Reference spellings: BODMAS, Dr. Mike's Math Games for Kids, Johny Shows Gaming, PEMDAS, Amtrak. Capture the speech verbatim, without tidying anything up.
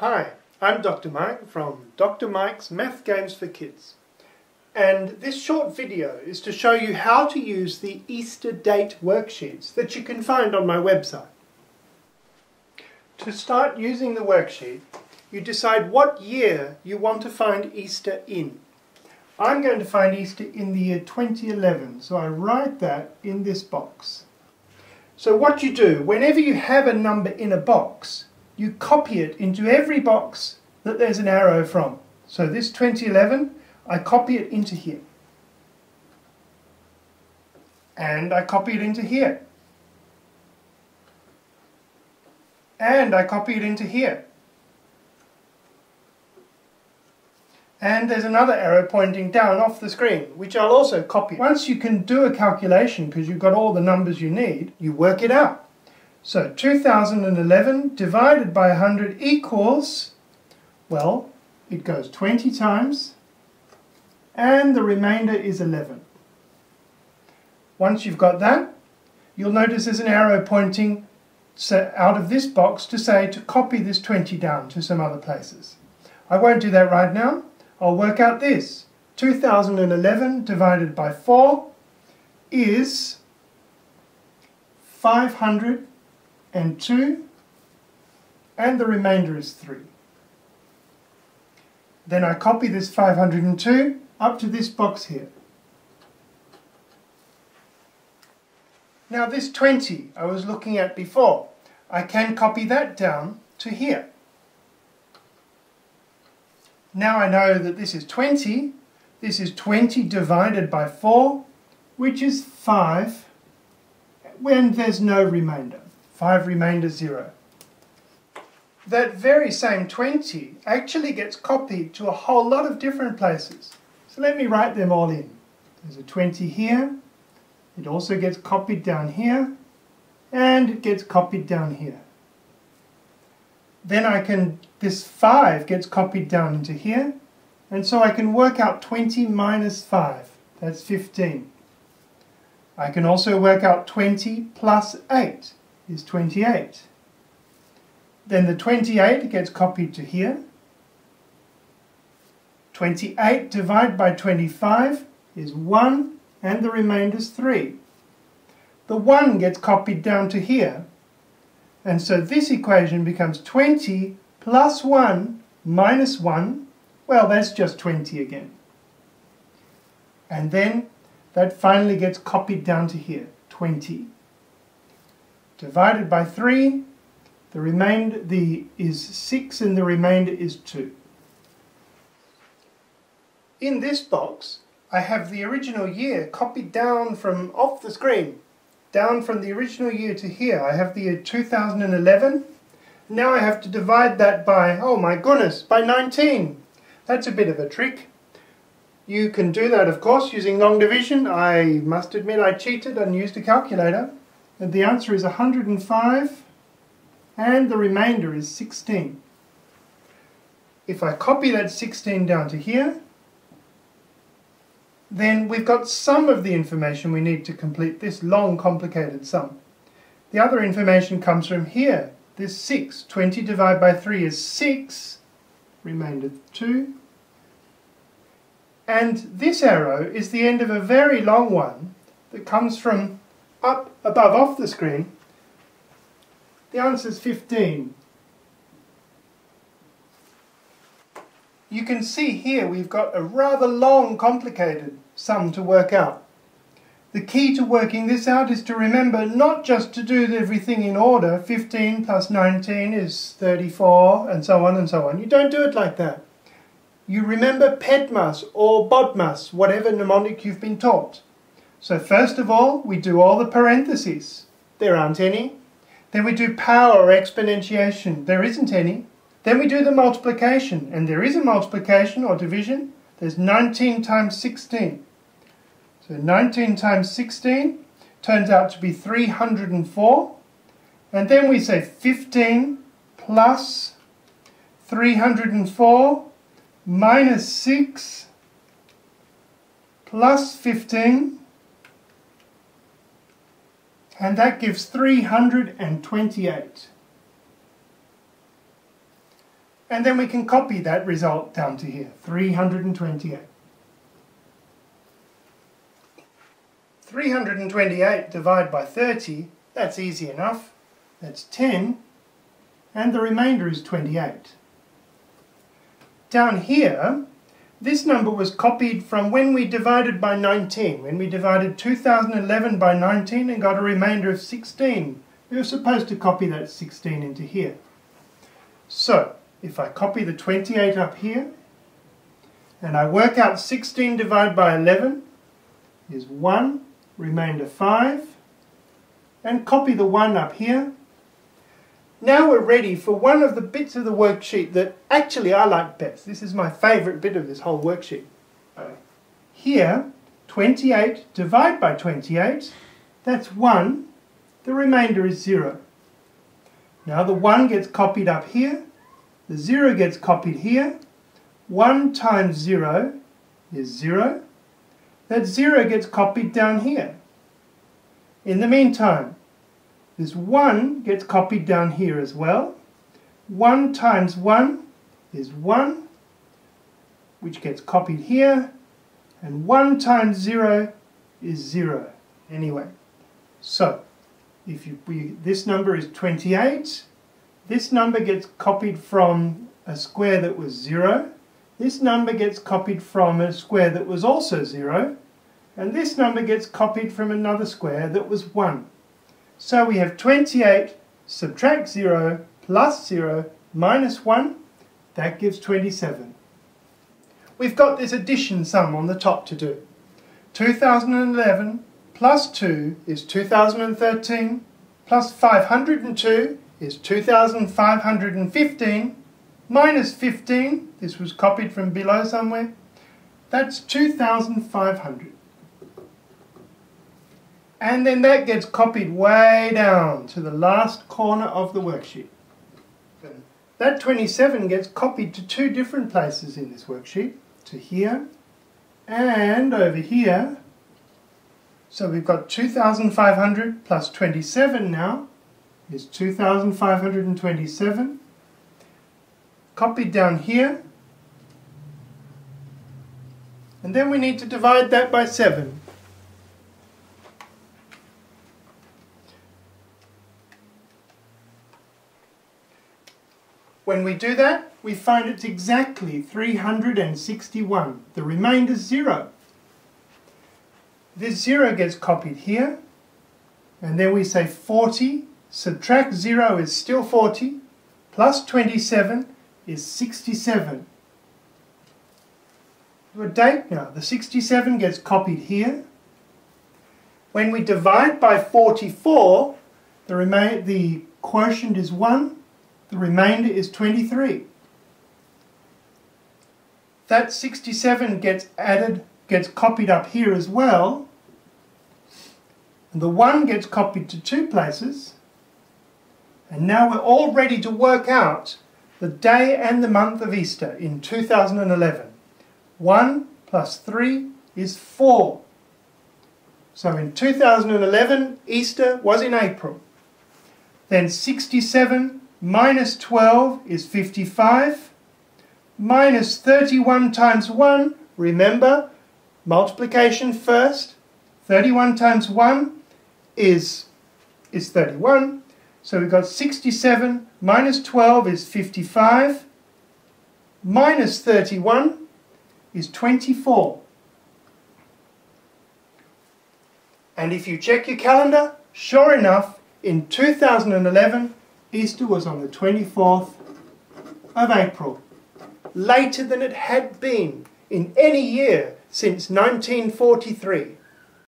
Hi, I'm Doctor Mike from Doctor Mike's Math Games for Kids, and this short video is to show you how to use the Easter date worksheets that you can find on my website. To start using the worksheet, you decide what year you want to find Easter in. I'm going to find Easter in the year twenty eleven, so I write that in this box. So what you do, whenever you have a number in a box, you copy it into every box that there's an arrow from. So this twenty eleven, I copy it into here. And I copy it into here. And I copy it into here. And there's another arrow pointing down off the screen, which I'll also copy. Once you can do a calculation, because you've got all the numbers you need, you work it out. So two thousand eleven divided by one hundred equals, well, it goes twenty times, and the remainder is eleven. Once you've got that, you'll notice there's an arrow pointing out of this box to say to copy this twenty down to some other places. I won't do that right now. I'll work out this. two thousand eleven divided by four is five hundred. And two, and the remainder is three. Then I copy this five hundred and two up to this box here. Now this twenty I was looking at before, I can copy that down to here. Now I know that this is twenty, this is twenty divided by four, which is five, when there's no remainder. five remainder zero. That very same twenty actually gets copied to a whole lot of different places. So let me write them all in. There's a twenty here, it also gets copied down here, and it gets copied down here. Then I can, this five gets copied down into here, and so I can work out twenty minus five, that's fifteen. I can also work out twenty plus eight. Is twenty-eight. Then the twenty-eight gets copied to here. twenty-eight divided by twenty-five is one, and the remainder is three. The one gets copied down to here, and so this equation becomes twenty plus one minus one, well, that's just twenty again. And then that finally gets copied down to here, twenty. Divided by three, the remainder the, is six and the remainder is two. In this box, I have the original year copied down from off the screen, down from the original year to here. I have the year two thousand eleven. Now I have to divide that by, oh my goodness, by nineteen. That's a bit of a trick. You can do that, of course, using long division. I must admit I cheated and used a calculator. And the answer is one hundred and five, and the remainder is sixteen. If I copy that sixteen down to here, then we've got some of the information we need to complete this long, complicated sum. The other information comes from here, this six. twenty divided by three is six, remainder two. And this arrow is the end of a very long one that comes from up above off the screen. The answer is fifteen. You can see here we've got a rather long, complicated sum to work out. The key to working this out is to remember not just to do everything in order, fifteen plus nineteen is thirty-four, and so on and so on. You don't do it like that. You remember PEMDAS or BODMAS, whatever mnemonic you've been taught. So first of all, we do all the parentheses. There aren't any. Then we do power or exponentiation. There isn't any. Then we do the multiplication, and there is a multiplication or division. There's nineteen times sixteen. So nineteen times sixteen turns out to be three hundred and four. And then we say fifteen plus three hundred and four minus six plus fifteen. And that gives three hundred and twenty-eight. And then we can copy that result down to here, three hundred twenty-eight. three hundred twenty-eight divided by thirty, that's easy enough. That's ten, and the remainder is twenty-eight. Down here, this number was copied from when we divided by nineteen. When we divided two thousand eleven by nineteen and got a remainder of sixteen, we were supposed to copy that sixteen into here. So, if I copy the twenty-eight up here, and I work out sixteen divided by eleven is one, remainder five, and copy the one up here. Now we're ready for one of the bits of the worksheet that actually I like best. This is my favourite bit of this whole worksheet. Here, twenty-eight divided by twenty-eight, that's one, the remainder is zero. Now the one gets copied up here, the zero gets copied here, one times zero is zero, that zero gets copied down here. In the meantime, this one gets copied down here as well, one times one is one, which gets copied here, and one times zero is zero anyway. So, if you, we, this number is twenty-eight, this number gets copied from a square that was zero, this number gets copied from a square that was also zero, and this number gets copied from another square that was one. So we have twenty-eight subtract zero plus zero minus one, that gives twenty-seven. We've got this addition sum on the top to do. two thousand eleven plus two is two thousand thirteen, plus five hundred two is two thousand five hundred fifteen, minus fifteen, this was copied from below somewhere, that's two thousand five hundred. And then that gets copied way down to the last corner of the worksheet. That twenty-seven gets copied to two different places in this worksheet, to here and over here. So we've got two thousand five hundred plus twenty-seven now is two thousand five hundred twenty-seven. Copied down here. And then we need to divide that by seven. When we do that, we find it's exactly three hundred sixty-one. The remainder is zero. This zero gets copied here, and then we say forty, subtract zero is still forty, plus twenty-seven is sixty-seven. Do a date now, the sixty-seven gets copied here. When we divide by forty-four, the, rema the quotient is one, the remainder is twenty-three. That sixty-seven gets added, gets copied up here as well, and the one gets copied to two places, and now we're all ready to work out the day and the month of Easter in two thousand eleven. one plus three is four. So in two thousand eleven, Easter was in April. Then sixty-seven minus twelve is fifty-five, minus thirty-one times one, remember, multiplication first, thirty-one times one is, is thirty-one, so we've got sixty-seven minus twelve is fifty-five, minus thirty-one is twenty-four. And if you check your calendar, sure enough, in two thousand eleven, Easter was on the twenty-fourth of April, later than it had been in any year since nineteen forty-three.